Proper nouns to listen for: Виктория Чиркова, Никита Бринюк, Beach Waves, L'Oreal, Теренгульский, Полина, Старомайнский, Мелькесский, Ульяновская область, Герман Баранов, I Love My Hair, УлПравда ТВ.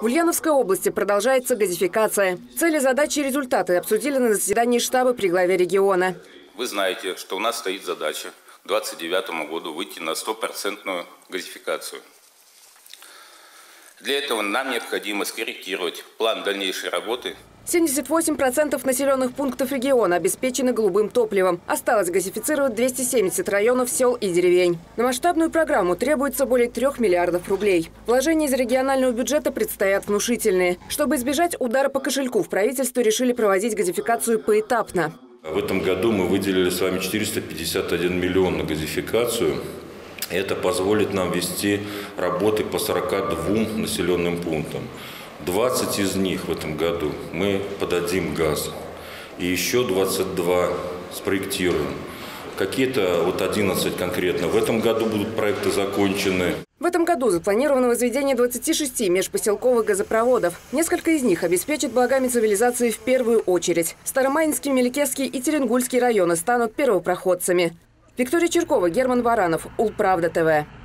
В Ульяновской области продолжается газификация. Цели, задачи и результаты обсудили на заседании штаба при главе региона. Вы знаете, что у нас стоит задача к 2029 году выйти на 100% газификацию. Для этого нам необходимо скорректировать план дальнейшей работы. 78% населенных пунктов региона обеспечены голубым топливом. Осталось газифицировать 270 районов, сел и деревень. На масштабную программу требуется более 3 миллиардов рублей. Вложения из регионального бюджета предстоят внушительные. Чтобы избежать удара по кошельку, в правительстве решили проводить газификацию поэтапно. В этом году мы выделили с вами 451 миллион на газификацию. Это позволит нам вести работы по 42 населенным пунктам. 20 из них в этом году мы подадим газ. И еще 22 спроектируем. Какие-то 11 конкретно в этом году будут проекты закончены. В этом году запланировано возведение 26 межпоселковых газопроводов. Несколько из них обеспечат благами цивилизации в первую очередь. Старомайнский, Мелькесский и Теренгульский районы станут первопроходцами. Виктория Чиркова, Герман Баранов, УлПравда ТВ.